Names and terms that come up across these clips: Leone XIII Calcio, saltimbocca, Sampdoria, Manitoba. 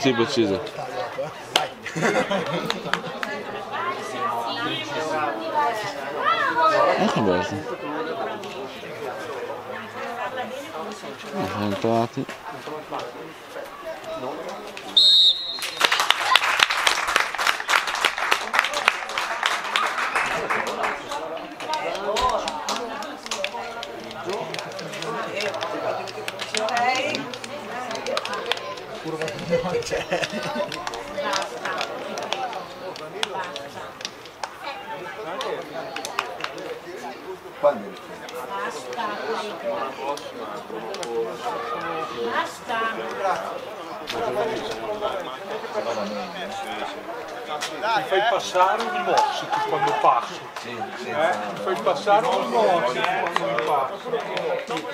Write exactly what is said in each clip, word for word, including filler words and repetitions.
Sì, preciso. Ecco questo. Sono entrati. Mi fai passare un mossito quando passo, eh? Mi fai passare un mossito quando passo.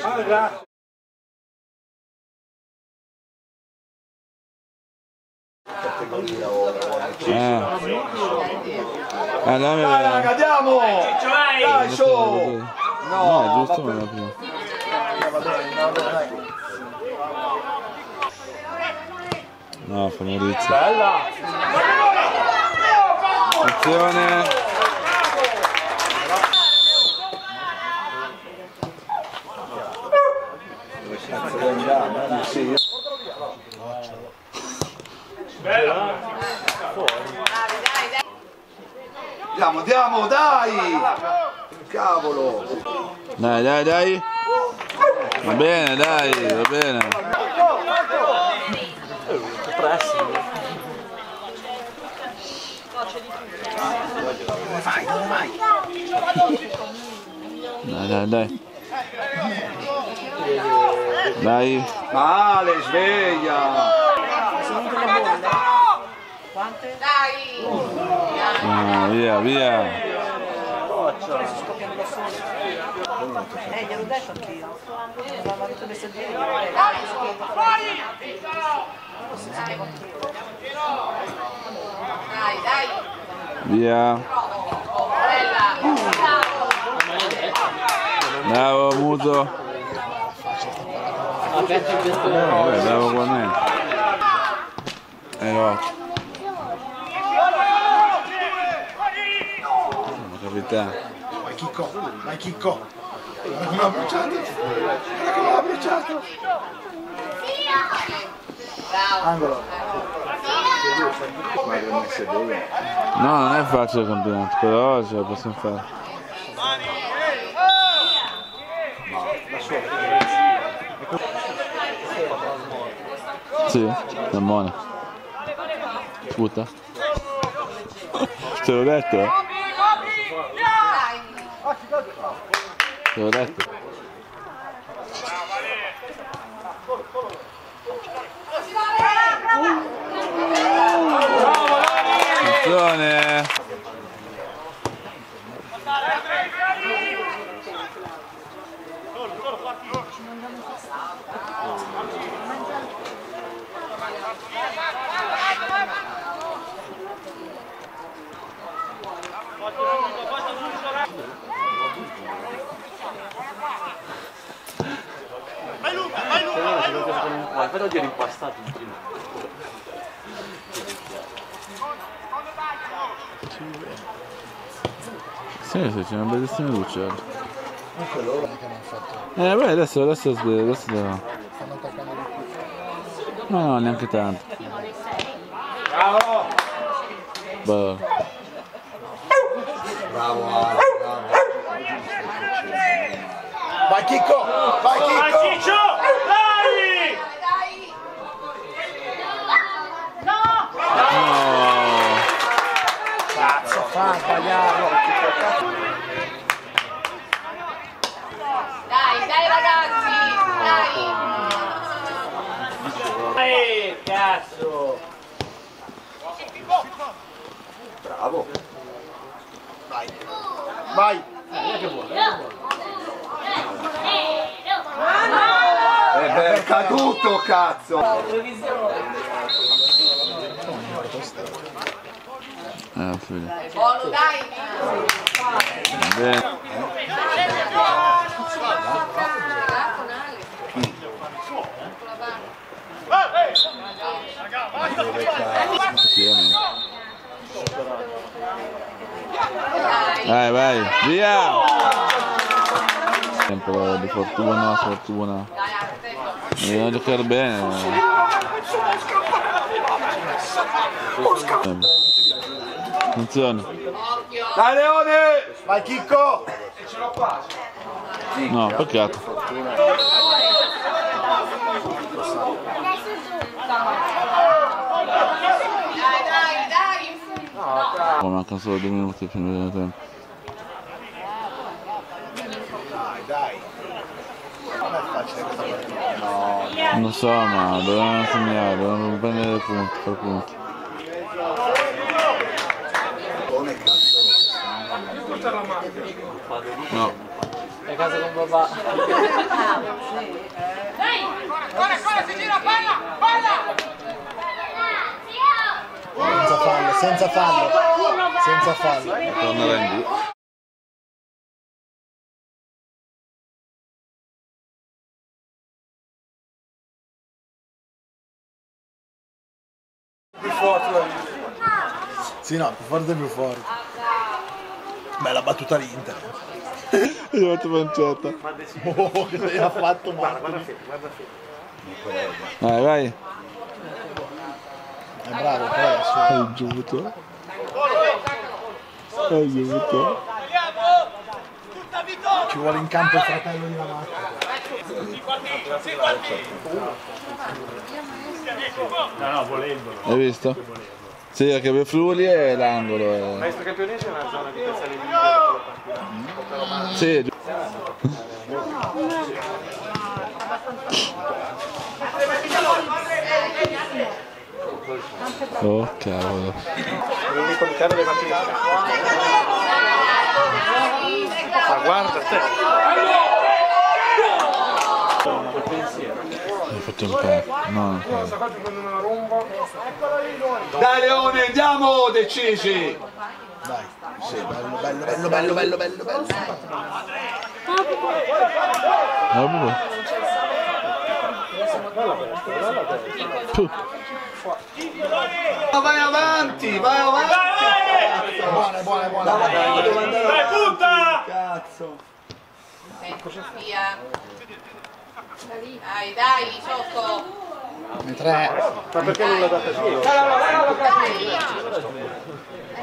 Allora. Eh, eh dai, raga, andiamo! Dai, show! No, no, giusto, ma la prima. No, fa Maurizio. Bella! Attenzione! Bella! Andiamo, andiamo, dai! Cavolo! Dai, dai, dai! Va bene, dai, va bene! Dove vai, dove vai? Dai, dai, dai! Dai! Male, sveglia! Quante? Dai! Ah, via, via! Eh, gliel'ho detto anch'io. Avevamo detto che se vieni... Fuori! Dai, dai! Via! Bravo, Muto! Vabbè, bravo con me! Eh, no! Vai Chicco, vai Chicco! Guarda come l'ha bruciato! Guarda come l'ha bruciato! Angolo! No, non è facile il campionato, però ce la possiamo fare. Sì, Simone. Puta. Te l'ho detto, eh? Te l'ho detto. Attenzione. Ma però ti ero impastato in prima. Sì, sì, c'è una bellissima luce. Eh beh, adesso, adesso, adesso devo. No, no, neanche tanto. Bravo! Bravo. Bravo, bravo. Vai Chicco! Vai Chicco! Ah, sbagliato! Dai, dai ragazzi! Dai! Ehi, cazzo! Bravo! Vai! Vai! Guarda che buono! E' ben caduto, cazzo! Ah, figlio. Buono, dai! Bene. Con la barra. Sempre di fortuna, sfortuna. Bisogna giocare bene. Attenzione. Dai Leone! Vai Chicco! No, peccato. Oh, mancano solo due minuti per il tempo. Dai, dai. Non è facile questa partita. No, no. Non so, ma dovevamo segnare, dovevamo prendere punti per punti. Buone cazzo. No. È casa con papà. Dai! Corre, corre, si gira, palla! Palla! Senza fallo, senza fallo. Senza fallo. Tornerà in due. Sì, no, più forte è più forte. Bella battuta all'Inter. Gli ho fatto panciata. Oh, che l'ha fatto male. Guarda Fede, guarda Fede. Vai, vai. È bravo, bravo. Hai giuto. Hai giuto. Ci vuole in campo il fratello di Lamarca. Sei partito. No, no, volendo. Hai visto? Sì, che per Friuli è l'angolo. Il maestro campionese è una zona di piazza di sì. Oh cavolo. L'unico di terra le matine. Ma guarda te. Hai fatto il pezzo. No, non credo. Dai Leone, andiamo decisi! Dai, sì, bello, bello, bello, bello, bello, bello, bello. Vai avanti, vai avanti! Buona, buona, buona! Dai, punta! Cazzo! Dai, dai, sotto! Tre. Ma perché non la date solo? Dai, dai, dai,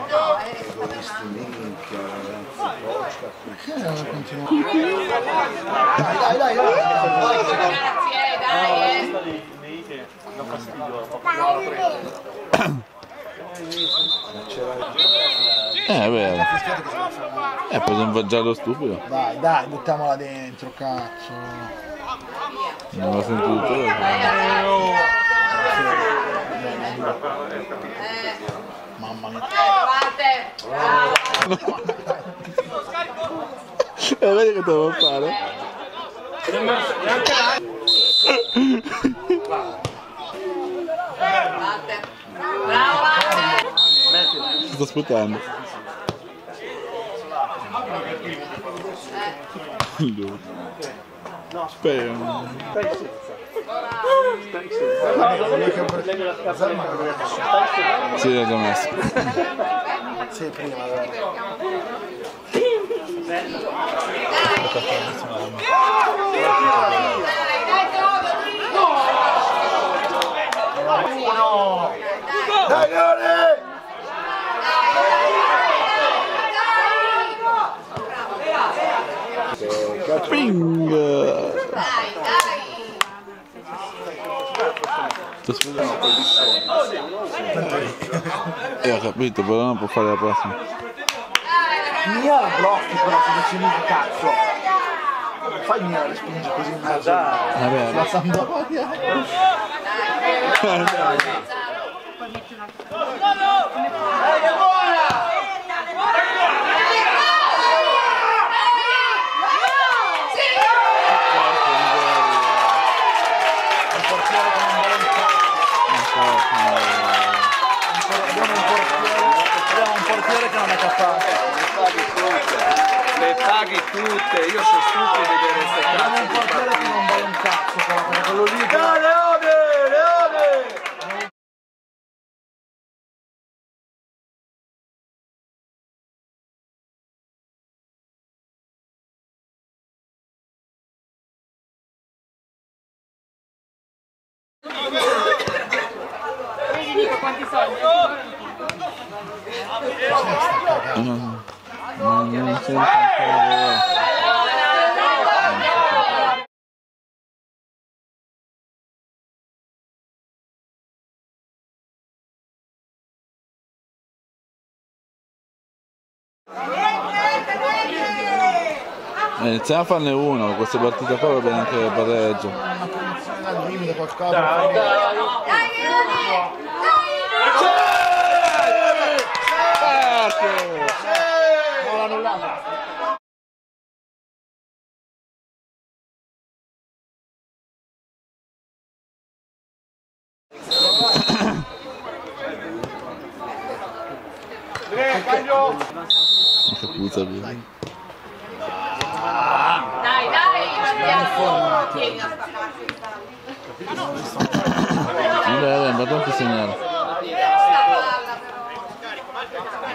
dai. Eh, vero. Eh, preso un giallo stupido. Dai, dai, buttiamola dentro, cazzo. Non l'ho sentito. Mamma mia. E vedi che devo fare? Si sta sputando. No, spero. Stai senza. Stai sì, l'ho già messo. Sì, prima. Dai, Leone! Ping! Dai, dai! Io ho capito, però non può fare la prossima. Mia la blocchi con la soluzione di cazzo! Fai mia la spinge così in mezzo. Vabbè, la Sampdoria! Le paghi tutte, io sono stupido di vedere queste cazzo. Non è un portiere che non vale un cazzo, quello lì. Dai Leone, Leone! Vedi, dico quanti soldi. No, no, non c'è ancora. Iniziamo a farne uno, questa partita qua va bene anche il pareggio. Dai, dai, dai, dai. Che puzza bene. Dai, dai, non è ma tanto segnale.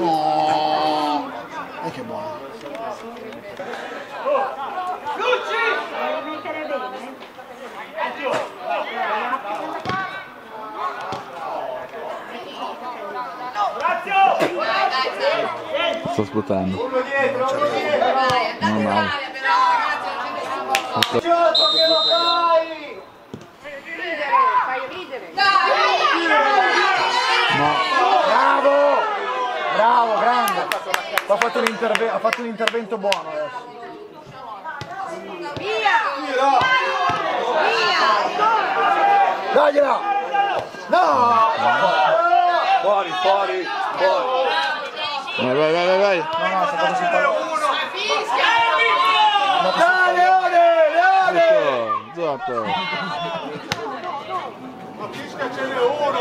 No! E che buono! Lucci! Devi mettere bene? Orazio! Sto sbuttando. Uno dietro, uno dietro! Vai, andate in aria però! Fai ridere, fai ridere. Bravo! Bravo, grande! Ha fatto un intervento, ha fatto un intervento buono adesso. Via! Via! Dagliela! No! Fuori, fuori, fuori! Vai, vai, vai, vai! No, no, sta facendo uno! Esatto. Ma fisca ce n'è uno,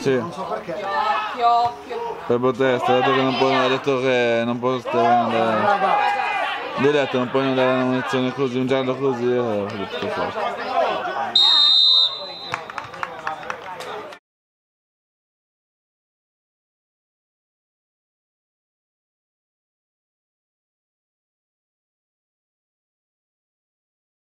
sì. Non so perché. Per protesta, dato che non puoi andare, detto che non posso andare. Ho detto non puoi andare a una munizione così, un giallo così, ho detto forse.